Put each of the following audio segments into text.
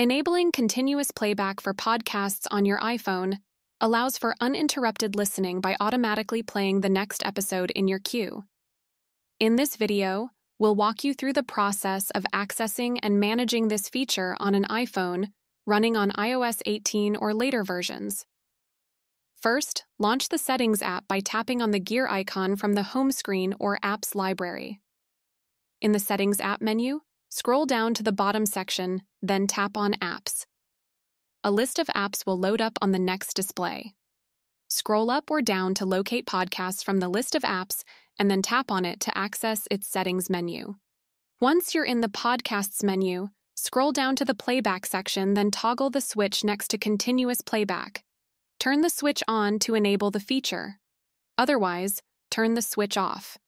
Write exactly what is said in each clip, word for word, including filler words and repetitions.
Enabling continuous playback for podcasts on your iPhone allows for uninterrupted listening by automatically playing the next episode in your queue. In this video, we'll walk you through the process of accessing and managing this feature on an iPhone running on i O S eighteen or later versions. First, launch the Settings app by tapping on the gear icon from the home screen or Apps library. In the Settings app menu, scroll down to the bottom section, then tap on Apps. A list of apps will load up on the next display. Scroll up or down to locate podcasts from the list of apps and then tap on it to access its settings menu. Once you're in the Podcasts menu, scroll down to the Playback section, then toggle the switch next to Continuous Playback. Turn the switch on to enable the feature. Otherwise, turn the switch off.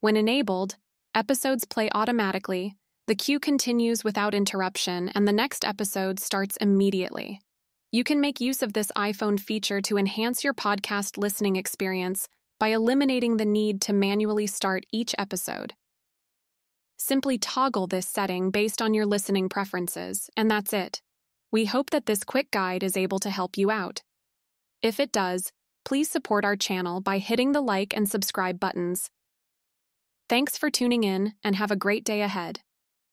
When enabled, episodes play automatically, the queue continues without interruption, and the next episode starts immediately. You can make use of this iPhone feature to enhance your podcast listening experience by eliminating the need to manually start each episode. Simply toggle this setting based on your listening preferences, and that's it. We hope that this quick guide is able to help you out. If it does, please support our channel by hitting the like and subscribe buttons. Thanks for tuning in, and have a great day ahead.